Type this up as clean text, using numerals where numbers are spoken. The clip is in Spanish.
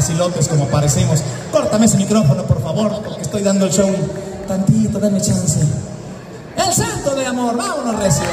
facilotes como parecemos. Córtame ese micrófono, por favor, porque estoy dando el show. Tantito, dame chance. El Santo del Amor, vámonos recio.